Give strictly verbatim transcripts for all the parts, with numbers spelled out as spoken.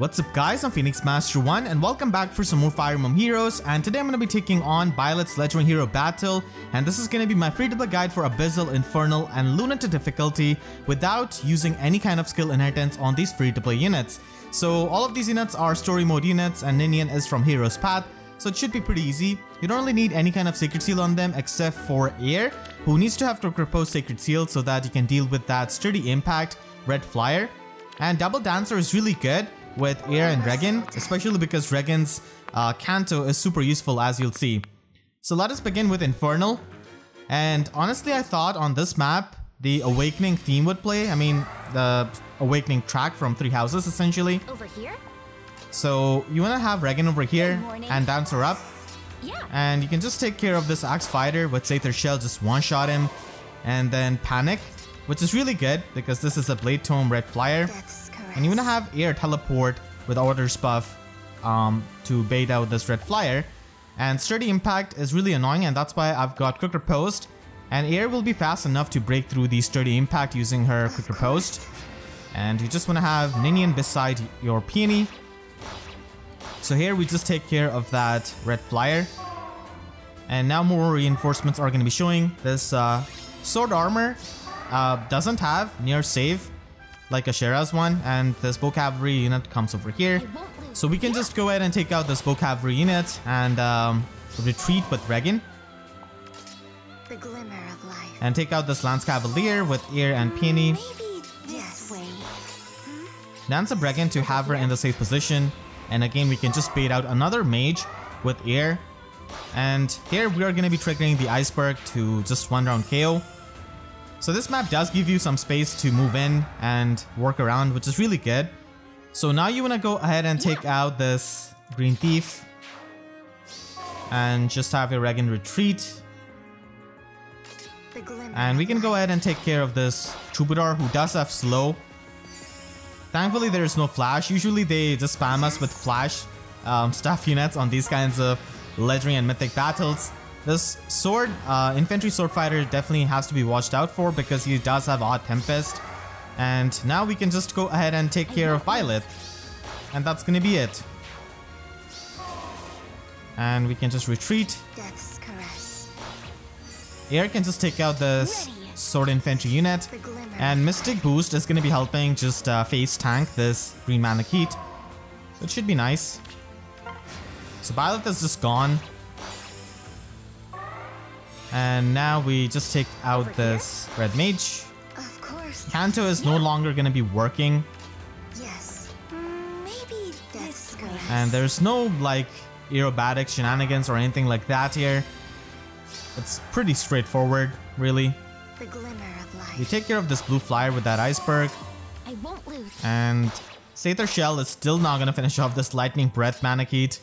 What's up guys, I'm Pheonixmaster one and welcome back for some more Fire Emblem Heroes, and today I'm going to be taking on Byleth's Legendary Hero Battle, and this is going to be my free-to-play guide for Abyssal, Infernal and Lunatic difficulty without using any kind of skill inheritance on these free-to-play units. So all of these units are story mode units and Ninian is from Hero's Path, so it should be pretty easy. You don't really need any kind of Sacred Seal on them except for Eir, who needs to have Quick Riposte Sacred Seal so that you can deal with that Sturdy Impact Red Flyer. And Double Dancer is really good with Eir and Regan, especially because Regan's uh, Kanto is super useful, as you'll see. So let us begin with Infernal, and honestly I thought on this map the Awakening theme would play, I mean the Awakening track from Three Houses essentially. Over here? So you want to have Regan over here and Dancer up, yeah. And you can just take care of this Axe Fighter with Sather Shell, just one-shot him, and then Panic, which is really good because this is a Blade Tome Red Flyer. That's And you want to have Eir teleport with Orders Buff um, to bait out this Red Flyer. And Sturdy Impact is really annoying, and that's why I've got Quick Riposte. And Eir will be fast enough to break through the Sturdy Impact using her Quick Riposte. And you just want to have Ninian beside your Peony. So here we just take care of that Red Flyer. And now more reinforcements are going to be showing. This uh, Sword Armor uh, doesn't have near save like Ashera's one, and this Bow Cavalry unit comes over here. So we can just go ahead and take out this Bow Cavalry unit and um, retreat with Regan. The glimmer of life. And take out this Lance Cavalier with Eir and Peony. Yes. Dance up Regan to have her in the safe position, and again we can just bait out another Mage with Eir. And here we are going to be triggering the Iceberg to just one round K O. So this map does give you some space to move in and work around, which is really good. So now you want to go ahead and take yeah. out this Green Thief. And just have your Regan retreat. And we can go ahead and take care of this Troubadour, who does have slow. Thankfully there is no flash. Usually they just spam us with flash um, stuff units on these kinds of legendary and mythic battles. This sword, uh, infantry sword fighter definitely has to be watched out for because he does have Odd Tempest. And now we can just go ahead and take care of Byleth. And that's gonna be it. And we can just retreat. Death's Caress. Eir can just take out this sword infantry unit. And Mystic Boost is gonna be helping just uh, face tank this green mana heat. It should be nice. So Byleth is just gone. And now we just take out Over this here? Red Mage. Of course. Kanto is yeah. no longer going to be working. Yes. Maybe that's good. And there's no like aerobatic shenanigans or anything like that here. It's pretty straightforward, really. The glimmer of life. We take care of this blue flyer with that Iceberg. I won't lose. And Sather Shell is still not going to finish off this Lightning Breath Manakite.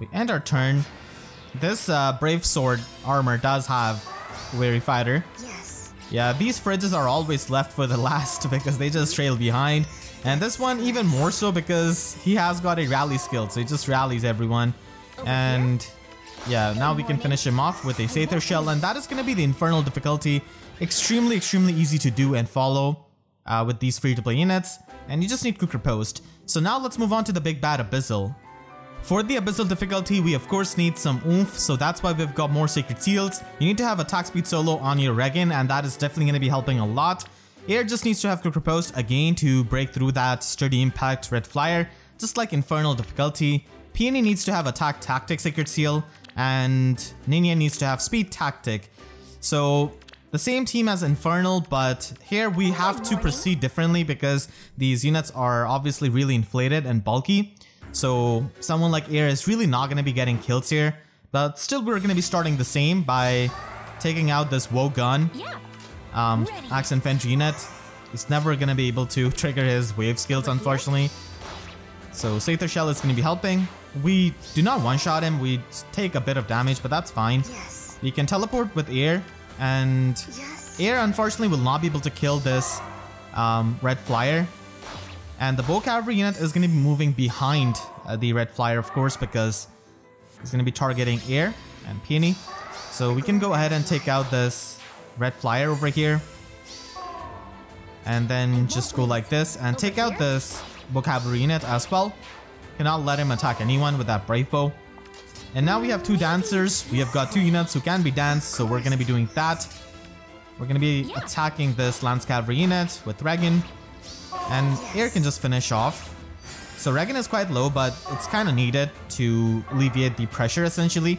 We end our turn. This uh, Brave Sword armor does have Weary Fighter. Yes. Yeah, these fridges are always left for the last because they just trail behind. And this one even more so because he has got a rally skill, so he just rallies everyone. Over and here? yeah, now we can finish him off with a Sather Shell, and that is going to be the Infernal difficulty. Extremely, extremely easy to do and follow uh, with these free-to-play units. And you just need Quick Riposte. So now let's move on to the big bad Abyssal. For the Abyssal difficulty, we of course need some oomph, so that's why we've got more Sacred Seals. You need to have Attack Speed Solo on your Regan, and that is definitely going to be helping a lot. Eir just needs to have Quick Riposte again to break through that Sturdy Impact Red Flyer, just like Infernal difficulty. Peony needs to have Attack Tactic Sacred Seal, and Ninian needs to have Speed Tactic. So the same team as Infernal, but here we have to proceed differently because these units are obviously really inflated and bulky. So someone like Eir is really not going to be getting kills here, but still we're going to be starting the same by taking out this Woe gun, um, Axe and Fendry unit. He's never going to be able to trigger his wave skills, unfortunately. So Sather Shell is going to be helping. We do not one-shot him, we take a bit of damage, but that's fine. Yes. We can teleport with Eir, and yes. Eir unfortunately will not be able to kill this um, Red Flyer. And the Bow Cavalry unit is going to be moving behind uh, the Red Flyer, of course, because it's going to be targeting Eir and Peony. So we can go ahead and take out this Red Flyer over here. And then just go like this and take out this vocabulary in it as well. Cannot let him attack anyone with that Brave Bow. And now we have two dancers. We have got two units who can be danced, so we're gonna be doing that. We're gonna be attacking this Lance Cavalry unit with Regan. And Eir can just finish off. So Regan is quite low, but it's kind of needed to alleviate the pressure essentially.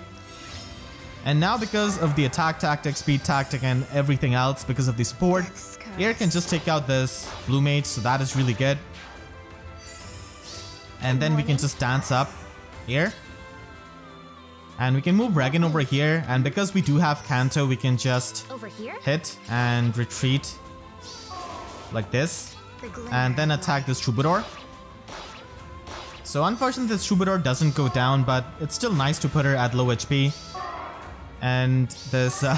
And now because of the Attack Tactic, Speed Tactic, and everything else, because of the support, Eir can just take out this Blue Mage, so that is really good. And then we can just dance up Eir. And we can move Regan over here, and because we do have Kanto, we can just over here? hit and retreat like this, and then attack this Troubadour. So unfortunately this Troubadour doesn't go down, but it's still nice to put her at low H P. And this uh,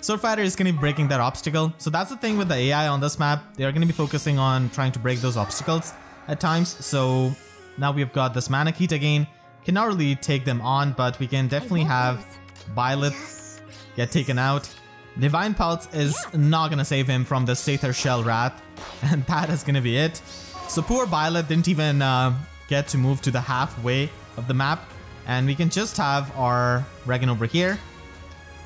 Sword Fighter is going to be breaking that obstacle. So that's the thing with the A I on this map, they are going to be focusing on trying to break those obstacles at times. So now we've got this Manakit again. Cannot really take them on, but we can definitely have Byleth yes. get taken out. Divine Pulse is yeah. not going to save him from the Sather Shell Wrath, and that is going to be it. So poor Byleth didn't even uh, get to move to the halfway of the map, and we can just have our Regan over here,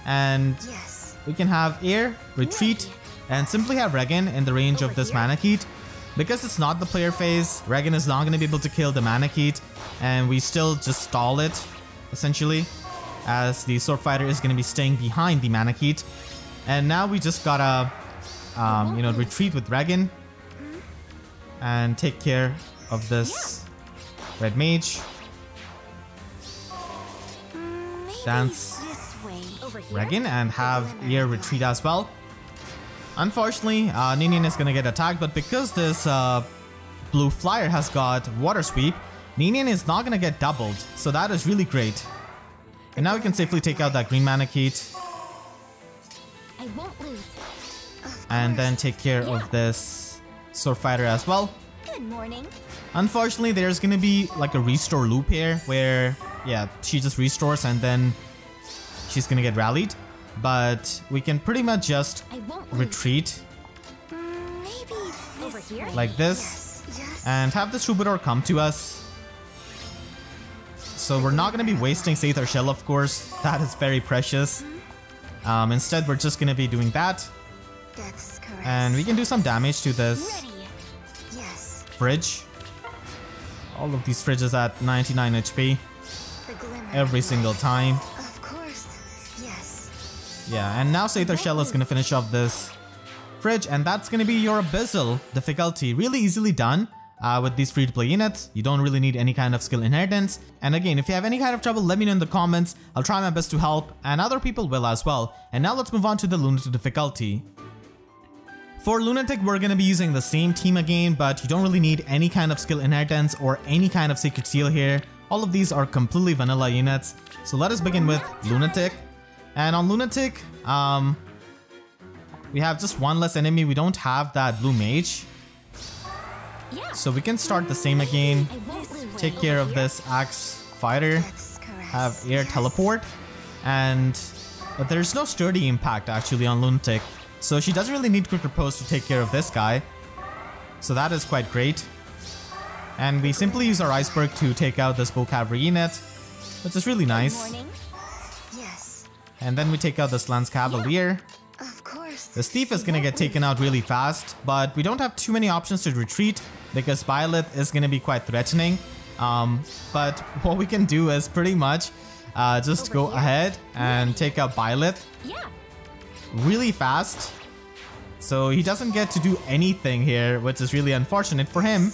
and yes. we can have Eir retreat, yeah. and simply have Regan in the range over of this here. Manakit. Because it's not the player phase, Regan is not going to be able to kill the Manakit, and we still just stall it, essentially, as the Sword Fighter is going to be staying behind the Manakit. And now we just gotta, um, you know, retreat with Regan, and take care of this Red Mage. Dance Regan, and have Eir retreat as well. Unfortunately, uh, Ninian is going to get attacked, but because this uh, blue flyer has got Water Sweep, Ninian is not going to get doubled, so that is really great. And now we can safely take out that green Manakit. I won't lose. And then take care yeah. of this Sword Fighter as well. Good morning. Unfortunately, there's going to be like a restore loop here, where yeah, she just restores and then she's going to get rallied. But we can pretty much just retreat Maybe over here? like this yes. Yes. and have the Troubadour come to us. So we're not going to be wasting Sather Shell, of course. That is very precious. Um, instead, we're just going to be doing that. That's correct. And we can do some damage to this yes. fridge. All of these fridges at ninety-nine H P every single time. Yeah, and now Sather Shell is going to finish off this fridge, and that's going to be your Abyssal difficulty. Really easily done uh, with these free-to-play units. You don't really need any kind of skill inheritance. And again, if you have any kind of trouble, let me know in the comments. I'll try my best to help, and other people will as well. And now let's move on to the Lunatic difficulty. For Lunatic, we're going to be using the same team again, but you don't really need any kind of skill inheritance or any kind of secret seal here. All of these are completely vanilla units. So let us begin with Lunatic. And on Lunatic, um, we have just one less enemy. We don't have that Blue Mage. Yeah. So we can start the same again. Take care of this Axe Fighter. Have Eir teleport. And but there's no Sturdy Impact actually on Lunatic. So she doesn't really need Quick Riposte to take care of this guy. So that is quite great. And we simply use our Iceberg to take out this Bow Cavalry unit, which is really nice. And then we take out this Lance Cavalier. Yeah, of course. This thief is going to get taken out really fast, but we don't have too many options to retreat because Byleth is going to be quite threatening. Um, but what we can do is pretty much uh, just Over go here. ahead and yeah. take out Byleth yeah. really fast. So he doesn't get to do anything here, which is really unfortunate for him.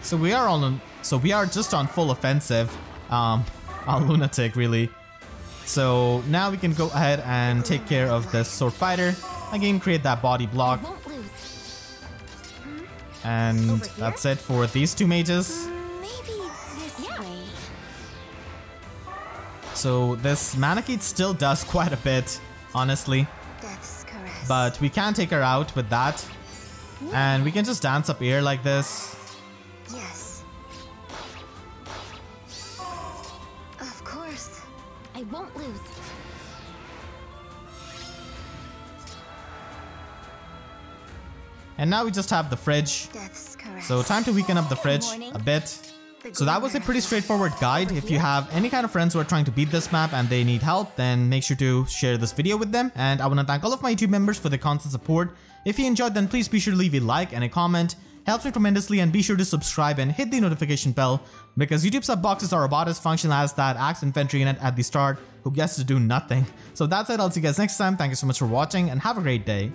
So we are on, so we are just on full offensive. Um, A Lunatic, really. So now we can go ahead and take care of this Sword Fighter. Again, create that body block. And that's it for these two mages. So this Manakit still does quite a bit, honestly. But we can take her out with that. And we can just dance up Eir like this. And now we just have the fridge. So time to weaken up the fridge a bit. So that was a pretty straightforward guide. If you have any kind of friends who are trying to beat this map and they need help, then make sure to share this video with them. And I want to thank all of my YouTube members for their constant support. If you enjoyed, then please be sure to leave a like and a comment. Helps me tremendously, and be sure to subscribe and hit the notification bell, because YouTube sub boxes are a bot as function as that axe infantry unit at the start who gets to do nothing. So that's it. I'll see you guys next time. Thank you so much for watching and have a great day.